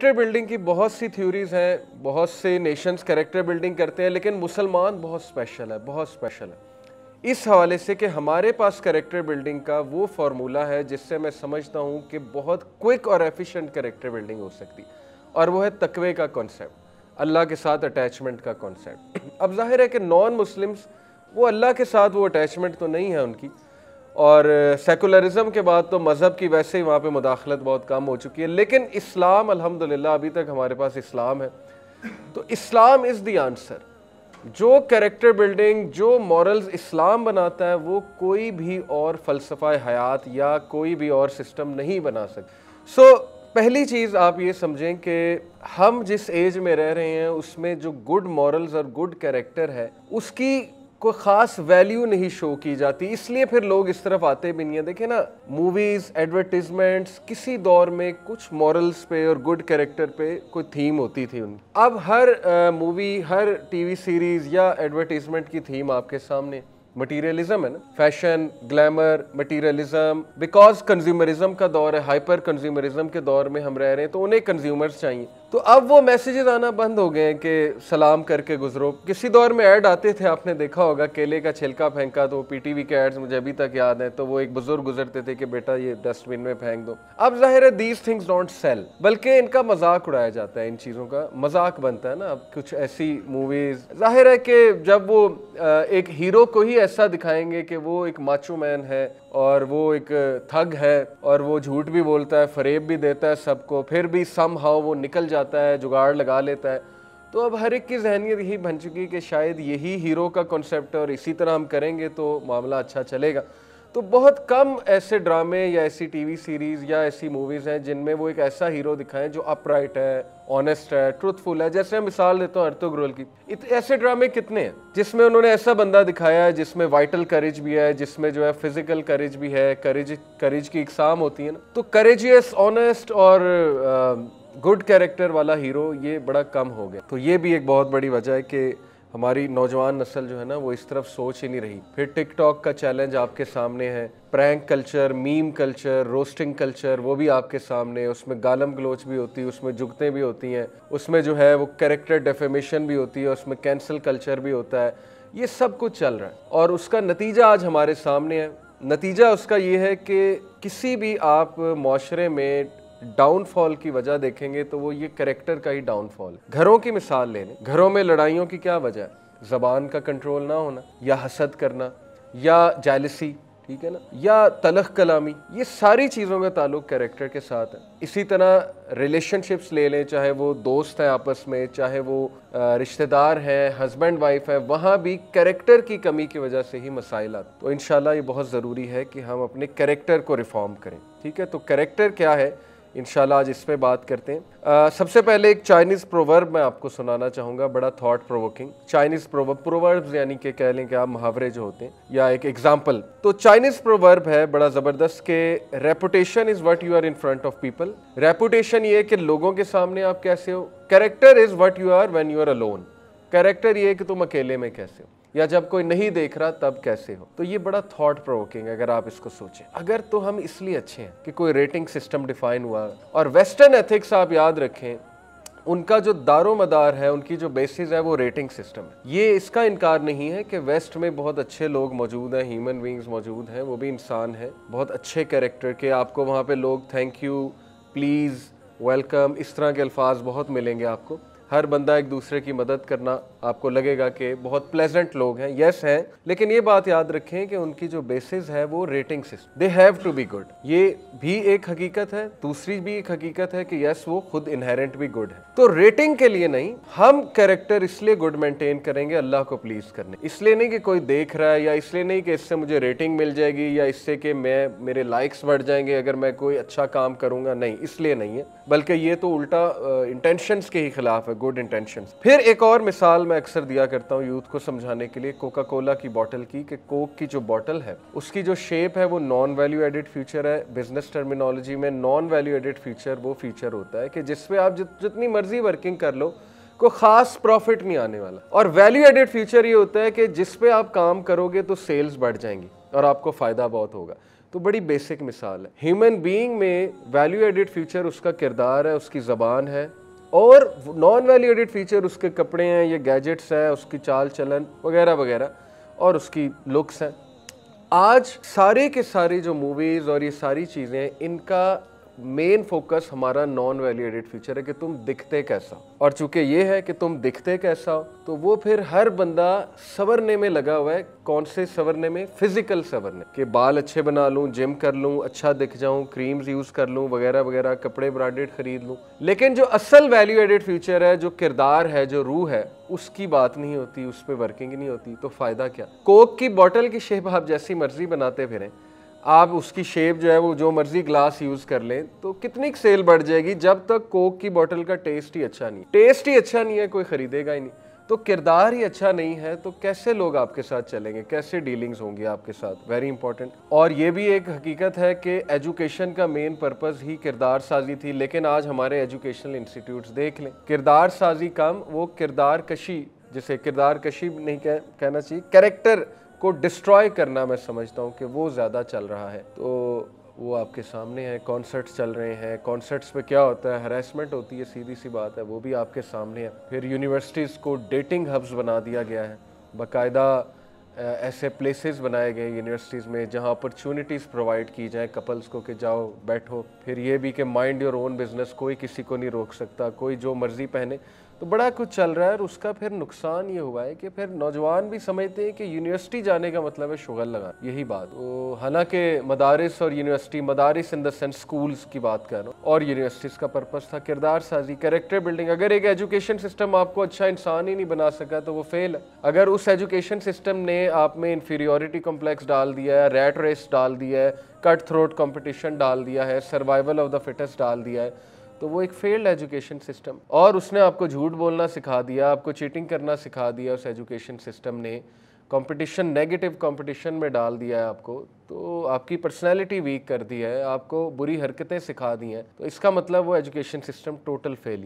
Character building की बहुत सी theories हैं, बहुत से नेशंस कैरेक्टर बिल्डिंग करते हैं, लेकिन मुसलमान बहुत स्पेशल है। इस हवाले से कि हमारे पास कैरेक्टर बिल्डिंग का वो फार्मूला है जिससे मैं समझता हूँ कि बहुत क्विक और एफिशिएंट कैरेक्टर बिल्डिंग हो सकती, और वो है तकवे का कॉन्सेप्ट, अल्लाह के साथ अटैचमेंट का कॉन्सेप्ट। अब जाहिर है कि नॉन मुस्लिम्स वो अल्लाह के साथ वो अटैचमेंट तो नहीं है उनकी, और सेकुलरिज्म के बाद तो मज़हब की वैसे ही वहाँ पे मुदाखलत बहुत कम हो चुकी है, लेकिन इस्लाम अल्हम्दुलिल्लाह अभी तक हमारे पास इस्लाम है। तो इस्लाम इज़ दी आंसर। जो कैरेक्टर बिल्डिंग, जो मॉरल्स इस्लाम बनाता है वो कोई भी और फ़लसफ़ा हयात या कोई भी और सिस्टम नहीं बना सकता। सो पहली चीज़ आप ये समझें कि हम जिस एज में रह रहे हैं उसमें जो गुड मॉरल्स और गुड कैरेक्टर है उसकी कोई ख़ास वैल्यू नहीं शो की जाती, इसलिए फिर लोग इस तरफ आते भी नहीं है। देखें ना, मूवीज़, एडवर्टीजमेंट्स, किसी दौर में कुछ मॉरल्स पे और गुड कैरेक्टर पे कोई थीम होती थी उनकी। अब हर मूवी, हर टीवी सीरीज़ या एडवर्टीजमेंट की थीम आपके सामने मटीरियलिज़म है ना, fashion, glamour, materialism. Because consumerism का दौर है, हाइपर कंज्यूमरिज्म के दौर में हम रह रहे हैं, तो उन्हें कंज्यूमर्स चाहिए। तो अब वो मैसेजेस आना बंद हो गए हैं कि सलाम करके गुजरो। किसी दौर में ऐड आते थे, आपने देखा होगा, केले का छिलका फेंका, तो पीटीवी के ऐड्स मुझे अभी तक याद हैं, तो वो एक बुजुर्ग गुजरते थे कि बेटा ये डस्टबिन में फेंक दो। अब जाहिर है दीज थिंग्स डोंट सेल, बल्कि इनका मजाक उड़ाया जाता है, इन चीज़ों का मजाक बनता है ना। अब कुछ ऐसी मूवीज़, जाहिर है कि जब वो एक हीरो को ही ऐसा दिखाएंगे कि वो एक माचो मैन है और वो एक ठग है और वो झूठ भी बोलता है, फरेब भी देता है सबको, फिर भी समहाउ वो निकल जाता है, जुगाड़ लगा लेता है। तो अब हर एक की जहनियत यही बन चुकी है कि शायद यही हीरो का कॉन्सेप्ट है और इसी तरह हम करेंगे तो मामला अच्छा चलेगा। तो बहुत कम ऐसे ड्रामे या ऐसी टीवी सीरीज़ या ऐसी मूवीज़ हैं जिनमें वो एक ऐसा हीरो दिखाएं जो अपराइट है, ऑनेस्ट है, ट्रूथफुल है। जैसे मैं मिसाल देता हूँ अर्तुगरुल की, ऐसे ड्रामे कितने हैं जिसमें उन्होंने ऐसा बंदा दिखाया है जिसमें वाइटल करेज भी है, जिसमें जो है फिजिकल करेज भी है, करेज की इकसाम होती है ना। तो करेजियस, ऑनेस्ट और गुड कैरेक्टर वाला हीरो ये बड़ा कम हो गया। तो ये भी एक बहुत बड़ी वजह है कि हमारी नौजवान नस्ल जो है ना वो इस तरफ सोच ही नहीं रही। फिर टिकटॉक का चैलेंज आपके सामने है, prank culture, meme culture, roasting culture, वो भी आपके सामने है। उसमें गालम गलोच भी होती है, उसमें जुगतें भी होती हैं, उसमें जो है वो कैरेक्टर डेफेमेशन भी होती है, उसमें कैंसिल कल्चर भी होता है। ये सब कुछ चल रहा है और उसका नतीजा आज हमारे सामने है। नतीजा उसका ये है कि किसी भी आप माशरे में डाउनफॉल की वजह देखेंगे तो वो ये कैरेक्टर का ही डाउनफॉल। घरों की मिसाल ले लें, घरों में लड़ाइयों की क्या वजह है? ज़बान का कंट्रोल ना होना, या हसद करना, या जालसी, ठीक है ना, या तलख कलामी। ये सारी चीज़ों का ताल्लुक कैरेक्टर के साथ है। इसी तरह रिलेशनशिप्स ले लें, चाहे वो दोस्त हैं आपस में, चाहे वो रिश्तेदार हैं, हस्बैंड वाइफ है, वहाँ भी कैरेक्टर की कमी की वजह से ही मसाइल आते। तो इंशाल्लाह ये बहुत ज़रूरी है कि हम अपने कैरेक्टर को रिफॉर्म करें, ठीक है। तो कैरेक्टर क्या है, इंशाल्लाह आज इस पर बात करते हैं। सबसे पहले एक चाइनीज़ प्रोवर्ब मैं आपको सुनाना चाहूँगा, बड़ा thought provoking. Chinese proverb, proverbs यानी कि कह लें कि आप मुहावरे जो होते हैं या एक एग्जाम्पल। तो चाइनीज़ प्रोवर्ब है बड़ा ज़बरदस्त के reputation is what you are in front of people. Reputation ये कि लोगों के सामने आप कैसे हो, character is what you are when you are alone. Character ये कि तुम अकेले में कैसे हो या जब कोई नहीं देख रहा तब कैसे हो। तो ये बड़ा थॉट प्रोवोकिंग है अगर आप इसको सोचें। अगर तो हम इसलिए अच्छे हैं कि कोई रेटिंग सिस्टम डिफाइन हुआ, और वेस्टर्न एथिक्स आप याद रखें उनका जो दारोमदार है, उनकी जो बेसिस है वो रेटिंग सिस्टम है। ये इसका इनकार नहीं है कि वेस्ट में बहुत अच्छे लोग मौजूद हैं, ह्यूमन बींग्स मौजूद हैं, वो भी इंसान है, बहुत अच्छे कैरेक्टर के। आपको वहाँ पर लोग थैंक यू, प्लीज़, वेलकम, इस तरह के अल्फाज बहुत मिलेंगे आपको। हर बंदा एक दूसरे की मदद करना, आपको लगेगा कि बहुत प्लेजेंट लोग हैं, यस हैं। लेकिन ये बात याद रखें कि उनकी जो बेसिस है वो rating system, they have to be good. ये भी एक हकीकत है, दूसरी भी एक हकीकत है कि यस वो खुद इनहेरेंट भी गुड है। तो रेटिंग के लिए नहीं, हम कैरेक्टर इसलिए गुड मेंटेन करेंगे अल्लाह को प्लीज करने, इसलिए नहीं कि कोई देख रहा है, या इसलिए नहीं कि इससे मुझे रेटिंग मिल जाएगी, या इससे कि मेरे लाइक्स बढ़ जाएंगे अगर मैं कोई अच्छा काम करूँगा, नहीं, इसलिए नहीं है, बल्कि ये तो उल्टा इंटेंशंस के ही खिलाफ है, गुड इंटेंशंस। फिर एक और मिसाल मैं अक्सर दिया करता हूँ यूथ को समझाने के लिए, कोका कोला की बॉटल की, कि कोक की जो बॉटल है उसकी जो शेप है वो नॉन वैल्यू एडिड फीचर है। बिजनेस टर्मिनोलॉजी में नॉन वैल्यू एडिड फीचर वो फीचर होता है कि जिसपे आप जितनी मर्जी वर्किंग कर लो कोई खास प्रॉफिट नहीं आने वाला, और वैल्यू एडिड फीचर ये होता है कि जिसपे आप काम करोगे तो सेल्स बढ़ जाएंगी और आपको फ़ायदा बहुत होगा। तो बड़ी बेसिक मिसाल है। ह्यूमन बीइंग में वैल्यू एडेड फीचर उसका किरदार है, उसकी ज़बान है, और नॉन वैल्यू एडेड फीचर उसके कपड़े हैं, ये गैजेट्स हैं, उसकी चाल चलन वगैरह वगैरह, और उसकी लुक्स हैं। आज सारे के सारे जो मूवीज़ और ये सारी चीज़ें, इनका मेन फोकस हमारा नॉन वैल्यू एडेड फीचर है कि तुम दिखते कैसा, और चूंकि ये है कि तुम दिखते कैसा हो, तो वो फिर हर बंदा सवरने में लगा हुआ है। कौन से सवरने में? फिजिकल सवरने, कि बाल अच्छे बना लूँ, जिम कर लूँ, अच्छा दिख जाऊँ, क्रीम्स यूज़ कर लूँ वगैरह वगैरह, कपड़े ब्रांडेड खरीद लूँ। लेकिन जो असल वैल्यू एडेड फीचर है, जो किरदार है, जो रूह है, उसकी बात नहीं होती, उस पर वर्किंग नहीं होती। तो फ़ायदा क्या? कोक की बॉटल की शेप आप जैसी मर्जी बनाते फिरें, आप उसकी शेप जो है वो जो मर्जी ग्लास यूज़ कर लें, तो कितनी सेल बढ़ जाएगी जब तक कोक की बोतल का टेस्ट ही अच्छा नहीं, टेस्ट ही अच्छा नहीं है, कोई ख़रीदेगा ही नहीं। तो किरदार ही अच्छा नहीं है तो कैसे लोग आपके साथ चलेंगे, कैसे डीलिंग्स होंगी आपके साथ? Very important. और ये भी एक हकीकत है कि एजुकेशन का मेन पर्पस ही किरदार साजी थी, लेकिन आज हमारे एजुकेशनल इंस्टीट्यूट्स देख लें, किरदार साजी कम, वो किरदार कशी, जिसे किरदार कशी नहीं कहना चाहिए, कैरेक्टर को डिस्ट्रॉय करना, मैं समझता हूँ कि वो ज़्यादा चल रहा है। तो वो आपके सामने है, कॉन्सर्ट्स चल रहे हैं, कॉन्सर्ट्स पे क्या होता है? हरेसमेंट होती है, सीधी सी बात है, वो भी आपके सामने है। फिर यूनिवर्सिटीज़ को डेटिंग हब्स बना दिया गया है, बाकायदा ऐसे प्लेसेस बनाए गए यूनिवर्सिटीज़ में जहाँ अपॉर्चुनिटीज़ प्रोवाइड की जाए कपल्स को, कि जाओ बैठो। फिर ये भी कि माइंड योर ओन बिजनेस, कोई किसी को नहीं रोक सकता, कोई जो मर्ज़ी पहने, तो बड़ा कुछ चल रहा है। और उसका फिर नुकसान ये हुआ है कि फिर नौजवान भी समझते हैं कि यूनिवर्सिटी जाने का मतलब है शुगल लगाना, यही बात। तो हालांकि मदारिस और यूनिवर्सिटी, मदारिस इन द सेंस स्कूल्स की बात कर रहा हूँ, और यूनिवर्सिटीज़ का पर्पस था किरदार साजी, कैरेक्टर बिल्डिंग। अगर एक एजुकेशन सिस्टम आपको अच्छा इंसान ही नहीं बना सका तो वो फेल है। अगर उस एजुकेशन सिस्टम ने आप में इन्फीरियोरिटी कॉम्प्लेक्स डाल दिया है, रैट रेस डाल दिया है, कट थ्रोट कॉम्पिटिशन डाल दिया है, सर्वाइवल ऑफ द फिटेस्ट डाल दिया है, तो वो एक फेल्ड एजुकेशन सिस्टम। और उसने आपको झूठ बोलना सिखा दिया, आपको चीटिंग करना सिखा दिया, उस एजुकेशन सिस्टम ने कंपटीशन, नेगेटिव कंपटीशन में डाल दिया है आपको, तो आपकी पर्सनालिटी वीक कर दी है, आपको बुरी हरकतें सिखा दी हैं। तो इसका मतलब वो एजुकेशन सिस्टम टोटल फेल।